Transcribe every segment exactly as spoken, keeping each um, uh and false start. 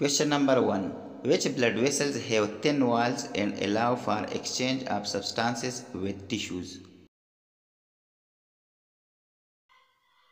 Question number one. Which blood vessels have thin walls and allow for exchange of substances with tissues?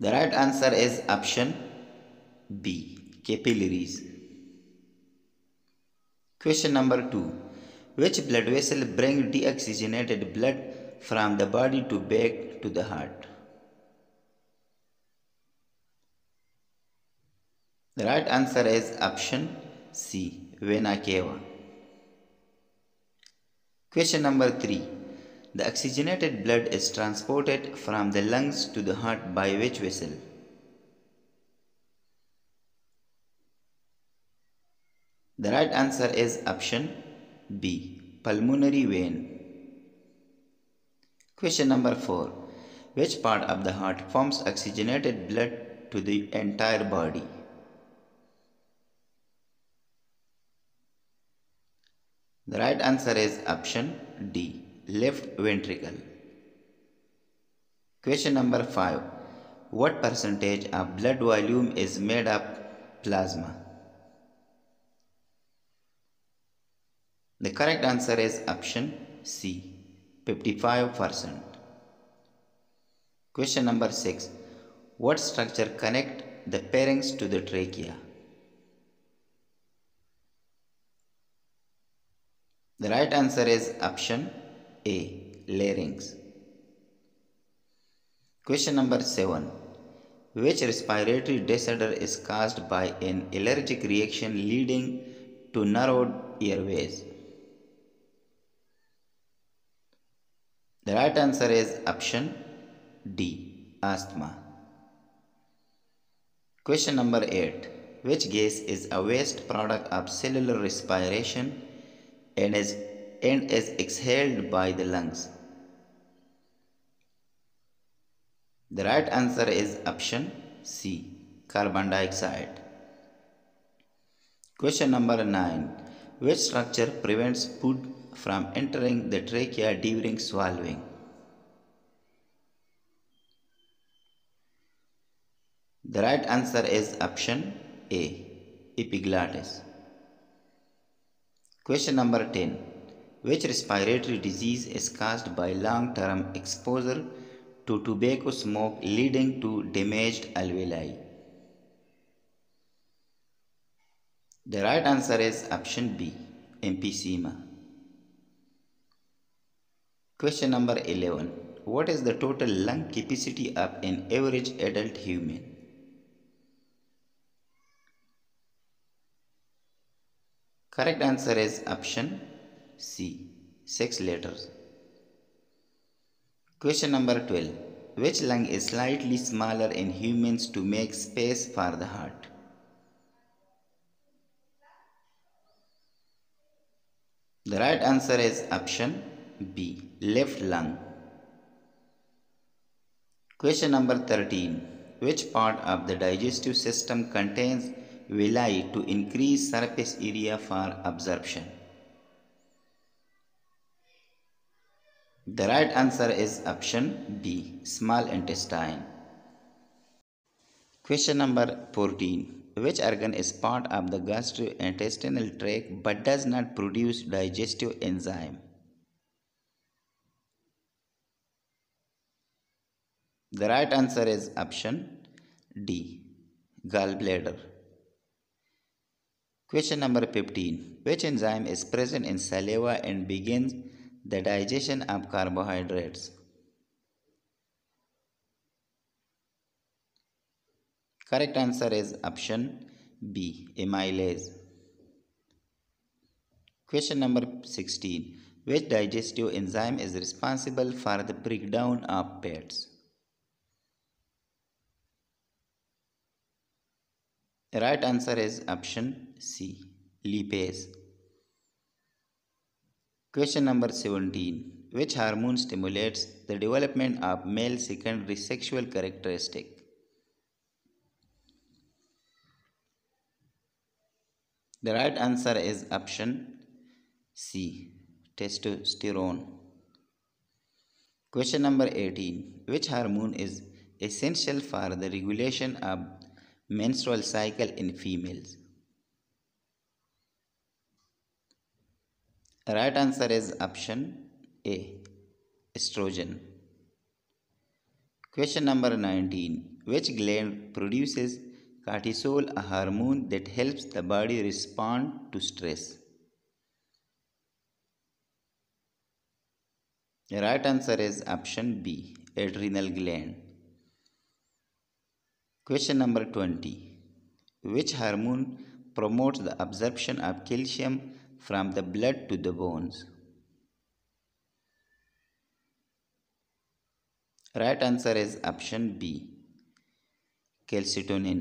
The right answer is option B, capillaries. Question number two. Which blood vessel brings deoxygenated blood from the body to back to the heart? The right answer is option C, vena cava. Question number three. The oxygenated blood is transported from the lungs to the heart by which vessel? The right answer is option B, pulmonary vein. Question number four. Which part of the heart pumps oxygenated blood to the entire body? The right answer is option D, left ventricle. Question number five. What percentage of blood volume is made up of plasma? The correct answer is option C, fifty-five percent. Question number six. What structure connects the pharynx to the trachea? The right answer is option A, larynx. Question number seven. Which respiratory disorder is caused by an allergic reaction leading to narrowed airways? The right answer is option D, asthma. Question number eight. Which gas is a waste product of cellular respiration and is and is exhaled by the lungs? The right answer is option C, carbon dioxide. Question number nine. Which structure prevents food from entering the trachea during swallowing? The right answer is option A, epiglottis. Question number ten. Which respiratory disease is caused by long-term exposure to tobacco smoke leading to damaged alveoli? The right answer is option B, emphysema. Question number eleven. What is the total lung capacity of an average adult human? Correct answer is option C, six liters. Question number twelve. Which lung is slightly smaller in humans to make space for the heart? The right answer is option B, left lung. Question number thirteen. Which part of the digestive system contains villi to increase surface area for absorption? The right answer is option B, small intestine. Question number fourteen. Which organ is part of the gastrointestinal tract but does not produce digestive enzyme? The right answer is option D, gallbladder. Question number fifteen. Which enzyme is present in saliva and begins the digestion of carbohydrates? Correct answer is option B, amylase. Question number sixteen. Which digestive enzyme is responsible for the breakdown of fats? The right answer is option C, lipase. Question number seventeen. Which hormone stimulates the development of male secondary sexual characteristic? The right answer is option C, testosterone. Question number eighteen. Which hormone is essential for the regulation of menstrual cycle in females? Right answer is option A, estrogen. Question number nineteen. Which gland produces cortisol, a hormone that helps the body respond to stress? The right answer is option B, adrenal gland. Question number twenty. Which hormone promotes the absorption of calcium from the blood to the bones? Right answer is option B, calcitonin.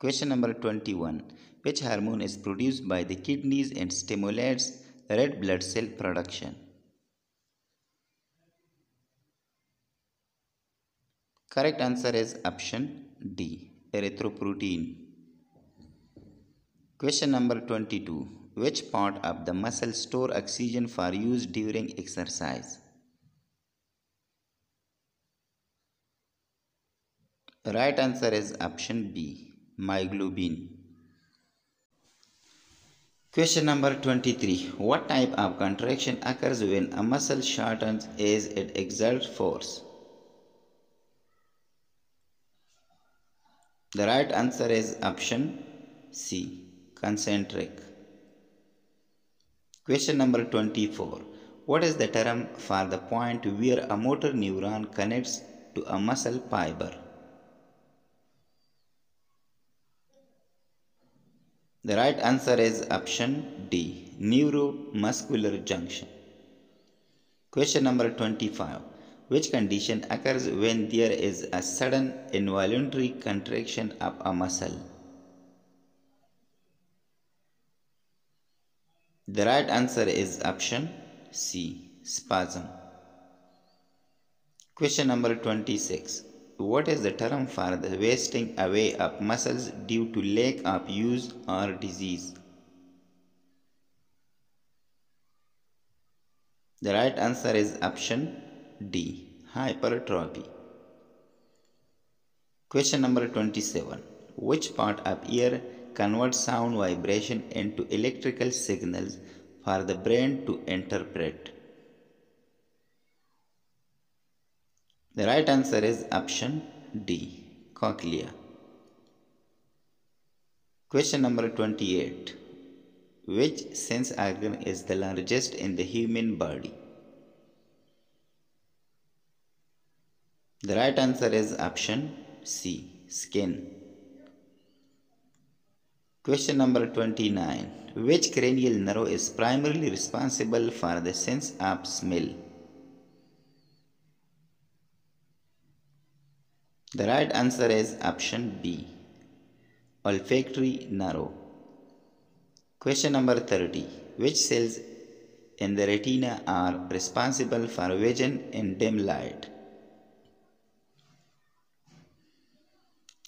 Question number twenty-one. Which hormone is produced by the kidneys and stimulates red blood cell production? Correct answer is option D, erythropoietin. Question number twenty-two. Which part of the muscle stores oxygen for use during exercise? Right answer is option B, myoglobin. Question number twenty-three. What type of contraction occurs when a muscle shortens as it exerts force? The right answer is option C, concentric. Question number twenty-four. What is the term for the point where a motor neuron connects to a muscle fiber? The right answer is option D, neuromuscular junction. Question number twenty-five. Which condition occurs when there is a sudden involuntary contraction of a muscle? The right answer is option C, spasm. Question number twenty-six. What is the term for the wasting away of muscles due to lack of use or disease? The right answer is option D, hypertrophy. Question number twenty-seven. Which part of ear converts sound vibration into electrical signals for the brain to interpret? The right answer is option D, cochlea. Question number twenty-eight. Which sense organ is the largest in the human body? The right answer is option C, skin. Question number twenty-nine. Which cranial nerve is primarily responsible for the sense of smell? The right answer is option B, olfactory nerve. Question number thirty. Which cells in the retina are responsible for vision in dim light?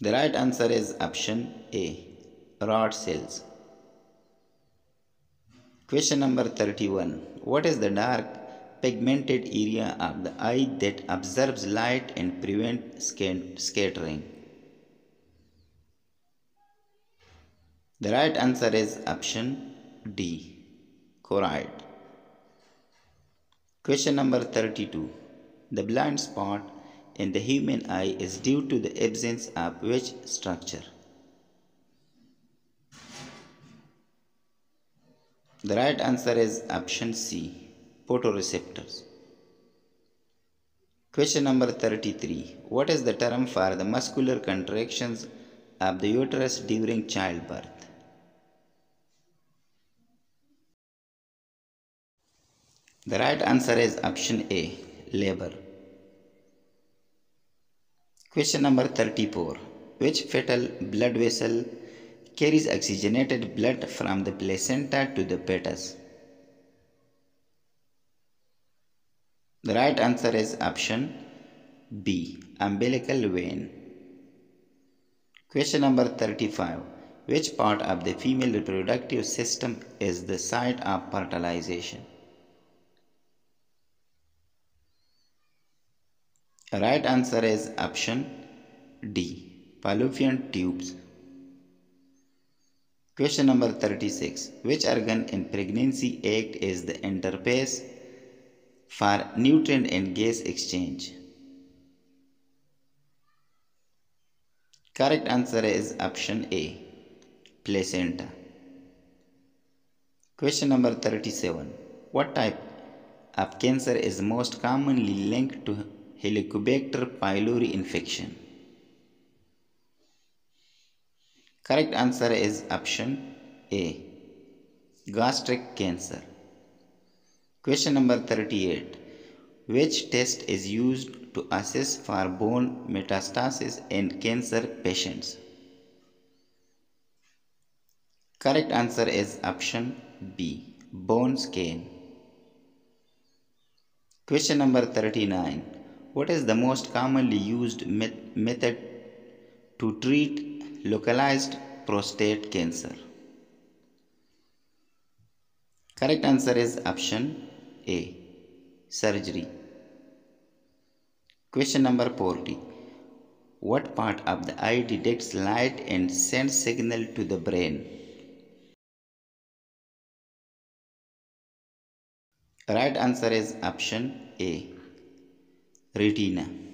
The right answer is option A, rod cells. Question number thirty-one. What is the dark pigmented area of the eye that absorbs light and prevents scattering? The right answer is option D, choroid. Question number thirty-two. The blind spot in the human eye is due to the absence of which structure? The right answer is option C, photoreceptors. Question number thirty-three. What is the term for the muscular contractions of the uterus during childbirth? The right answer is option A, labor. Question number thirty-four. Which fetal blood vessel carries oxygenated blood from the placenta to the fetus? The right answer is option B, umbilical vein. Question number thirty-five. Which part of the female reproductive system is the site of fertilization? The right answer is option D, fallopian tubes. Question number thirty-six. Which organ in pregnancy acts as the interface for nutrient and gas exchange? Correct answer is option A, placenta. Question number thirty-seven. What type of cancer is most commonly linked to Helicobacter pylori infection? Correct answer is option A, gastric cancer. Question number thirty-eight. Which test is used to assess for bone metastasis in cancer patients? Correct answer is option B, bone scan. Question number thirty-nine. What is the most commonly used met- method to treat localized prostate cancer? Correct answer is option A, surgery. Question number forty. What part of the eye detects light and sends signal to the brain? Right answer is option A, retina.